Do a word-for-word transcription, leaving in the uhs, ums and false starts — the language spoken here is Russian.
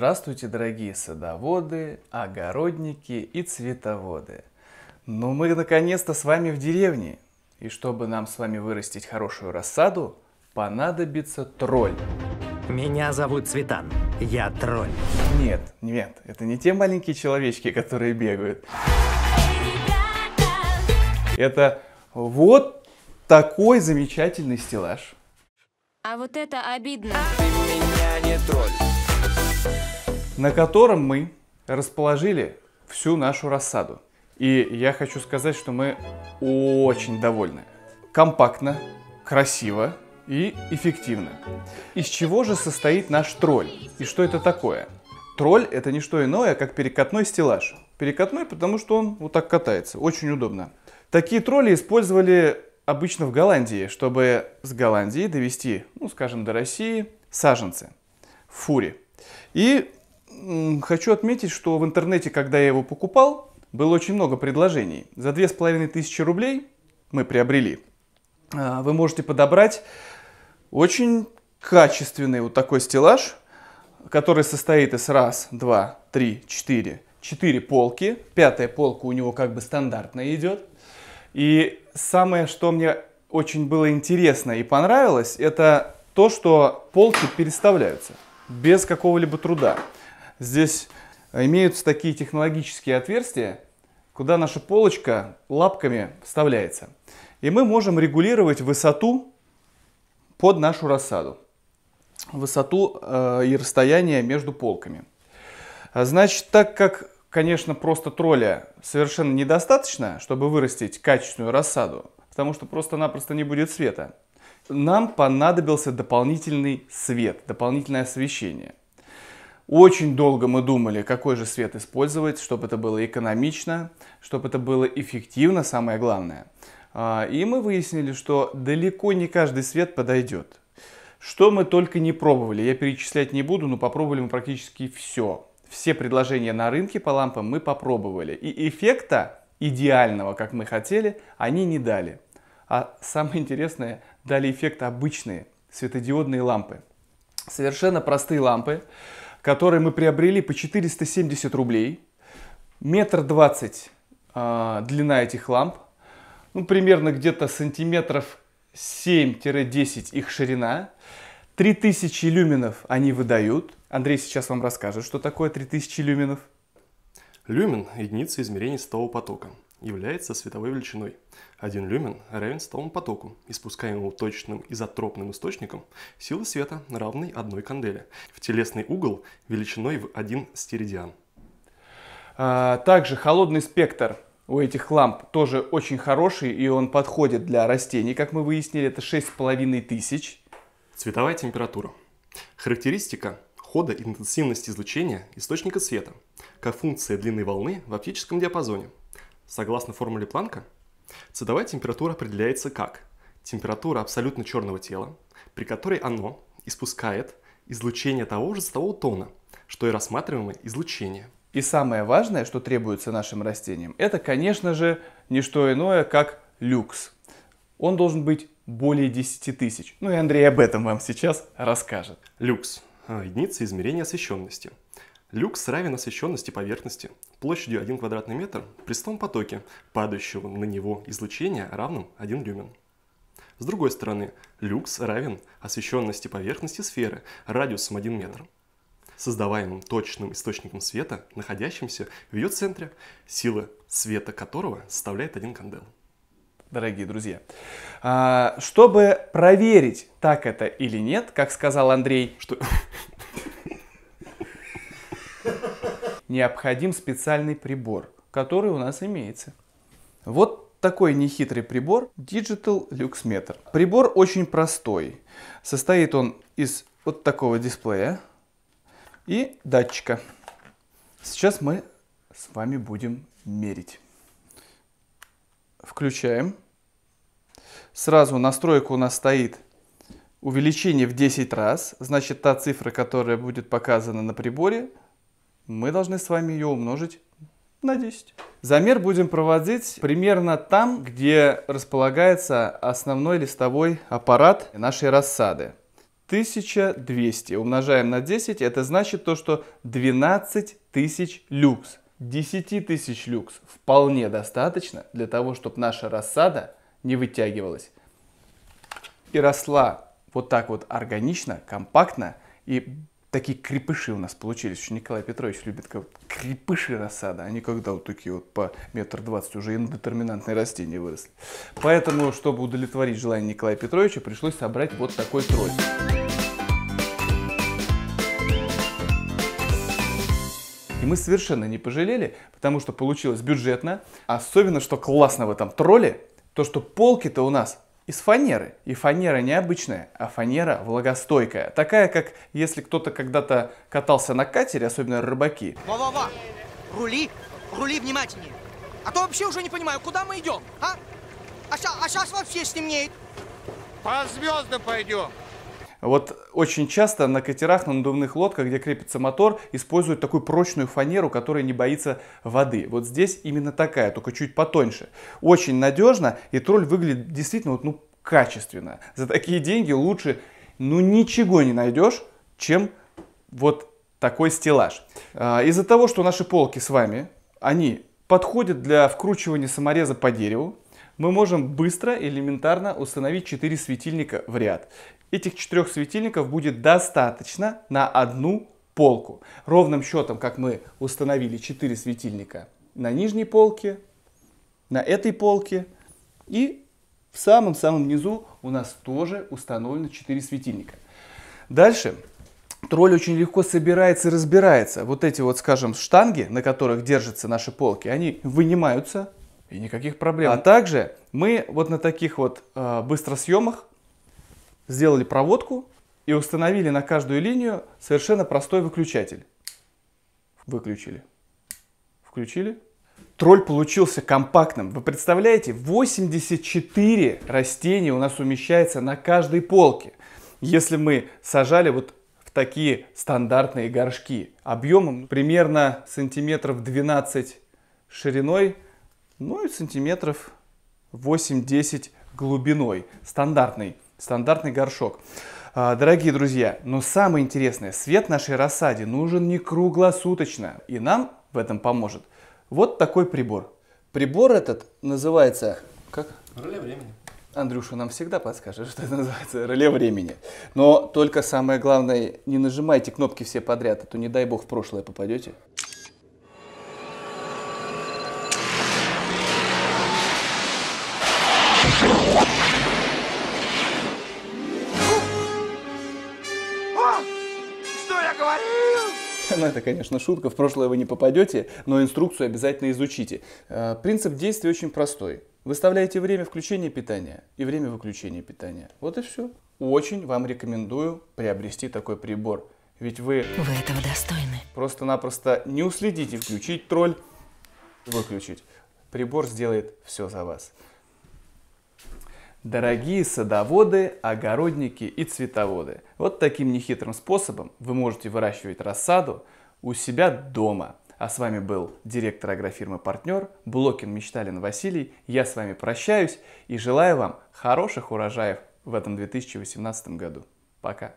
Здравствуйте, дорогие садоводы, огородники и цветоводы! Ну мы наконец-то с вами в деревне, и чтобы нам с вами вырастить хорошую рассаду, понадобится тролль. Меня зовут Цветан, я тролль. Нет, нет, это не те маленькие человечки, которые бегают. Это вот такой замечательный стеллаж. А вот это обидно. Ты меня не тролль. На котором мы расположили всю нашу рассаду. И я хочу сказать, что мы очень довольны. Компактно, красиво и эффективно. Из чего же состоит наш тролль? И что это такое? Тролль – это не что иное, как перекатной стеллаж. Перекатной, потому что он вот так катается. Очень удобно. Такие тролли использовали обычно в Голландии, чтобы с Голландии довести, ну, скажем, до России саженцы в фуре. И м, хочу отметить, что в интернете, когда я его покупал, было очень много предложений. За две с половиной тысячи рублей мы приобрели. Вы можете подобрать очень качественный вот такой стеллаж, который состоит из раз, два, три, четыре, четыре полки. Пятая полка у него как бы стандартная идет. И самое, что мне очень было интересно и понравилось, это то, что полки переставляются без какого-либо труда. Здесь имеются такие технологические отверстия, куда наша полочка лапками вставляется. И мы можем регулировать высоту под нашу рассаду. Высоту э, и расстояние между полками. Значит, так как, конечно, просто тролля совершенно недостаточно, чтобы вырастить качественную рассаду, потому что просто-напросто не будет света, нам понадобился дополнительный свет, дополнительное освещение. Очень долго мы думали, какой же свет использовать, чтобы это было экономично, чтобы это было эффективно, самое главное. И мы выяснили, что далеко не каждый свет подойдет. Что мы только не пробовали, я перечислять не буду, но попробовали мы практически все. Все предложения на рынке по лампам мы попробовали. И эффекта идеального, как мы хотели, они не дали. А самое интересное, дали эффект обычные светодиодные лампы. Совершенно простые лампы, которые мы приобрели по четыреста семьдесят рублей. Метр двадцать э, длина этих ламп. Ну, примерно где-то сантиметров семь-десять их ширина. три тысячи люменов они выдают. Андрей сейчас вам расскажет, что такое три тысячи люменов. Люмен – единица измерения светового потока. Является световой величиной. Один люмен равен световому потоку, испускаемому точным изотропным источником силы света, равной одной канделе, в телесный угол величиной в один стеридиан. А, также холодный спектр у этих ламп тоже очень хороший, и он подходит для растений, как мы выяснили, это шесть с половиной тысяч. Цветовая температура. Характеристика хода и интенсивности излучения источника света, как функция длины волны в оптическом диапазоне. Согласно формуле Планка, цветовая температура определяется как температура абсолютно черного тела, при которой оно испускает излучение того же светового тона, что и рассматриваемое излучение. И самое важное, что требуется нашим растениям, это, конечно же, не что иное, как люкс. Он должен быть более десяти тысяч. Ну и Андрей об этом вам сейчас расскажет. Люкс – единица измерения освещенности. Люкс равен освещенности поверхности площадью один квадратный метр при световом потоке, падающего на него излучения, равным один люмен. С другой стороны, люкс равен освещенности поверхности сферы радиусом один метр, создаваемым точным источником света, находящимся в ее центре, сила света которого составляет один кандел. Дорогие друзья, чтобы проверить, так это или нет, как сказал Андрей, что... необходим специальный прибор, который у нас имеется. Вот такой нехитрый прибор Digital Luxmeter. Прибор очень простой. Состоит он из вот такого дисплея и датчика. Сейчас мы с вами будем мерить. Включаем. Сразу настройка у нас стоит увеличение в десять раз. Значит, та цифра, которая будет показана на приборе, мы должны с вами ее умножить на десять. Замер будем проводить примерно там, где располагается основной листовой аппарат нашей рассады. тысяча двести умножаем на десять, это значит то, что двенадцать тысяч люкс. десять тысяч люкс вполне достаточно для того, чтобы наша рассада не вытягивалась и росла вот так вот органично, компактно. И такие крепыши у нас получились. Николай Петрович любит как крепыши рассада. Они когда вот такие вот по метр двадцать уже индетерминантные растения выросли. Поэтому, чтобы удовлетворить желание Николая Петровича, пришлось собрать вот такой тролль. И мы совершенно не пожалели, потому что получилось бюджетно. Особенно, что классно в этом тролле, то что полки-то у нас из фанеры. И фанера не обычная, а фанера влагостойкая. Такая, как если кто-то когда-то катался на катере, особенно рыбаки. Во-во-во! Рули! Рули внимательнее! А то вообще уже не понимаю, куда мы идем, а? А сейчас вообще стемнеет. По звездам пойдем. Вот очень часто на катерах, на надувных лодках, где крепится мотор, используют такую прочную фанеру, которая не боится воды. Вот здесь именно такая, только чуть потоньше. Очень надежно, и тролль выглядит действительно вот, ну, качественно. За такие деньги лучше, ну, ничего не найдешь, чем вот такой стеллаж. А, из-за того, что наши полки с вами, они подходят для вкручивания самореза по дереву, мы можем быстро, элементарно установить четыре светильника в ряд. Этих четырех светильников будет достаточно на одну полку. Ровным счетом, как мы установили четыре светильника на нижней полке, на этой полке, и в самом-самом низу у нас тоже установлено четыре светильника. Дальше тролль очень легко собирается и разбирается. Вот эти вот, скажем, штанги, на которых держатся наши полки, они вынимаются, и никаких проблем. А также мы вот на таких вот э, быстросъемах сделали проводку и установили на каждую линию совершенно простой выключатель. Выключили. Включили. Тролль получился компактным. Вы представляете, восемьдесят четыре растения у нас умещается на каждой полке. Если мы сажали вот в такие стандартные горшки объемом примерно сантиметров двенадцать шириной, ну и сантиметров восемь-десять глубиной. Стандартный. Стандартный горшок. Дорогие друзья, но самое интересное, свет нашей рассаде нужен не круглосуточно. И нам в этом поможет вот такой прибор. Прибор этот называется... Как? Реле времени. Андрюша нам всегда подскажет, что это называется реле времени. Но только самое главное, не нажимайте кнопки все подряд, а то не дай бог в прошлое попадете. Ну, это, конечно, шутка, в прошлое вы не попадете, но инструкцию обязательно изучите. Принцип действия очень простой. Выставляете время включения питания и время выключения питания. Вот и все. Очень вам рекомендую приобрести такой прибор. Ведь вы, вы этого достойны. Просто-напросто не уследите включить тролль, выключить. Прибор сделает все за вас. Дорогие садоводы, огородники и цветоводы, вот таким нехитрым способом вы можете выращивать рассаду у себя дома. А с вами был директор агрофирмы «Партнер» Блокин-Мечталин Василий. Я с вами прощаюсь и желаю вам хороших урожаев в этом две тысячи восемнадцатом году. Пока!